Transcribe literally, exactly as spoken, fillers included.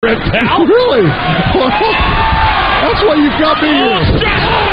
Pal? Really? Well, that's why you've got me here.